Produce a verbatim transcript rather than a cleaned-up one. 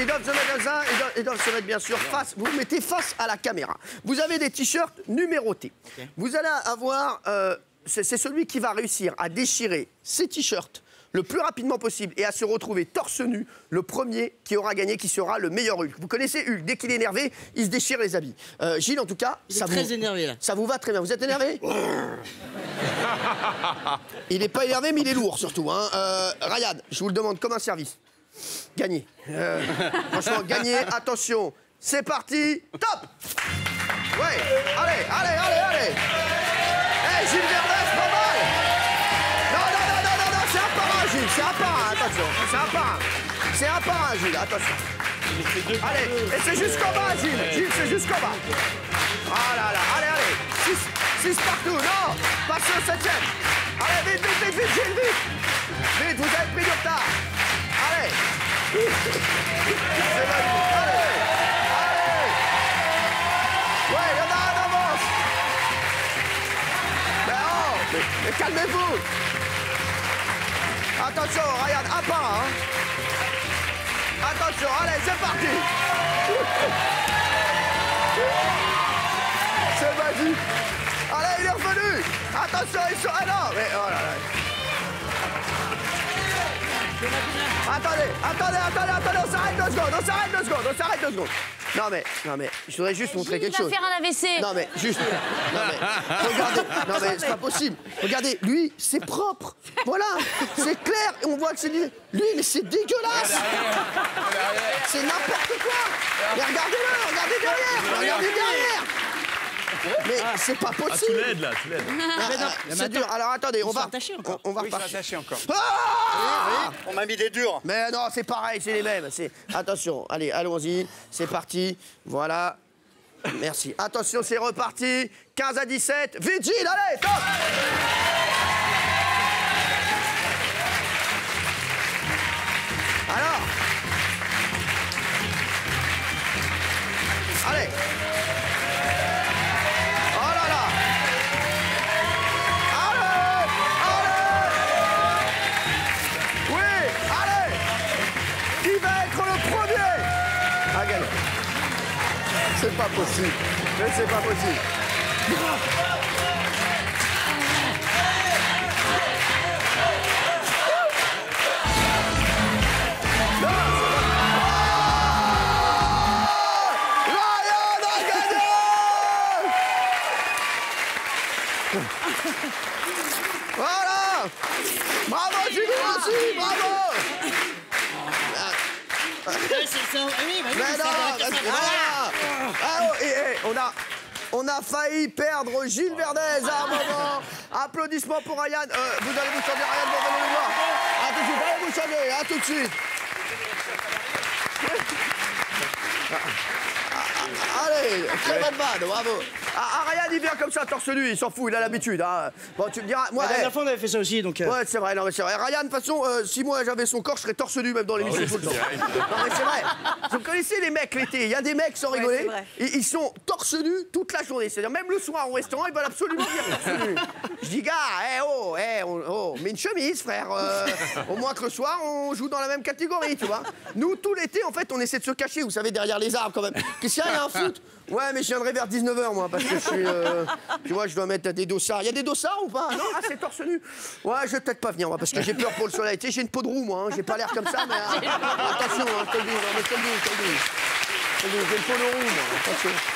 ils doivent se mettre dans un, ils doivent, ils doivent se mettre bien sûr face, vous vous mettez face à la caméra. Vous avez des t-shirts numérotés. Okay. Vous allez avoir, euh, c'est celui qui va réussir à déchirer ces t-shirts le plus rapidement possible et à se retrouver torse nu, le premier qui aura gagné, qui sera le meilleur Hulk. Vous connaissez Hulk, dès qu'il est énervé, il se déchire les habits. Euh, Gilles, en tout cas, ça vous, très énervé, là. Ça vous va très bien. Vous êtes énervé? Il n'est pas énervé, mais il est lourd, surtout. Hein. Euh, Ryan, je vous le demande comme un service. Gagnez. Euh, franchement, gagnez. Attention, c'est parti. Top. Ouais, allez, allez, allez, allez. Hey, Gilles Verdez, pas mal. Non, non, non, non, non, non, c'est un parrain, Gilles. C'est un parrain, attention. C'est un parrain. C'est un parrain, Gilles, attention. Allez, et c'est jusqu'en bas, Gilles. Gilles, c'est jusqu'en bas. Ah là là, allez, allez. Six, six partout, non. Passez au septième. Allez, vite, vite, vite, vite, Gilles, vite. Vite, vous avez pris du retard. Allez. C'est magnifique. Allez. Allez. Ouais, il y en a un avance. Mais oh, mais, mais calmez-vous. Attention, Ryan, un pas, hein. Attention, allez, c'est parti. C'est magique. Allez, il est revenu. Attention, ils sont... Ah non, mais oh là là. Attendez, attendez, attendez, attendez, on s'arrête deux secondes, on s'arrête deux secondes, on s'arrête deux secondes. Non mais, non mais, je voudrais juste euh, montrer quelque chose. Il va faire un A V C. Non mais, juste, non mais, regardez, non mais c'est pas possible. Regardez, lui, c'est propre, voilà, c'est clair, et on voit que c'est... Lui, mais c'est dégueulasse. C'est n'importe quoi. Mais regardez-le, regardez derrière, regardez derrière. Mais c'est pas possible. Ah, tu l'aides, là, tu l'aides. Ah, c'est dur. Alors, attendez, on va... Attaché encore. On, on va oui, attaché encore. Ah oui, oui. On m'a mis des durs. Mais non, c'est pareil, c'est les mêmes. Attention, allez, allons-y. C'est parti. Voilà. Merci. Attention, c'est reparti. quinze à dix-sept. Vigile, allez, top. Alors. Allez. C'est pas possible. Mais c'est pas possible. Non, oh, Ryan a gagné. Voilà. Bravo, Julien aussi. Bravo. On a failli perdre Gilles Verdez à un moment. Applaudissements pour Ryan. Euh, vous allez vous changer, Ryan, vous allez le voir. A tout de suite, allez vous changer, à tout de suite. Allez, très bonne vanne, bravo. Ah, Ryan, il vient comme ça, torse nu, il s'en fout, il a l'habitude. Hein. Bon, tu me diras... Moi, la dernière hey, fois, on avait fait ça aussi, donc... Euh... Ouais, c'est vrai, non, mais c'est vrai. Ryan, de toute façon, euh, si moi, j'avais son corps, je serais torse nu, même dans l'émission, oh, oui, tout le temps. Non, mais c'est vrai. Vous connaissez les mecs, l'été, il y a des mecs, sans ouais, rigoler, ils, ils sont torse nu toute la journée. C'est-à-dire, même le soir, au restaurant, ils veulent absolument venir torse nu. Je dis, gars, hé, hey, oh, hé, hey, oh, mets une chemise, frère. Euh, au moins que le soir, on joue dans la même catégorie, tu vois. Nous, tout l'été, en fait, on essaie de se cacher, vous savez, derrière les arbres, quand même. Qu'est-ce qu'il y a, il y a un foot? Ouais, mais je viendrai vers dix-neuf heures, moi, parce que je suis... Euh, tu vois, je dois mettre des dossards. Il y a des dossards ou pas? Non, ah, c'est torse nu. Ouais, je vais peut-être pas venir, moi, parce que j'ai peur pour le soleil. Tu sais, j'ai une peau de roue, moi, hein. J'ai pas l'air comme ça, mais... Attention, hein, je te le dis, je te le dis, je te le dis. J'ai une peau de roue, moi, attention.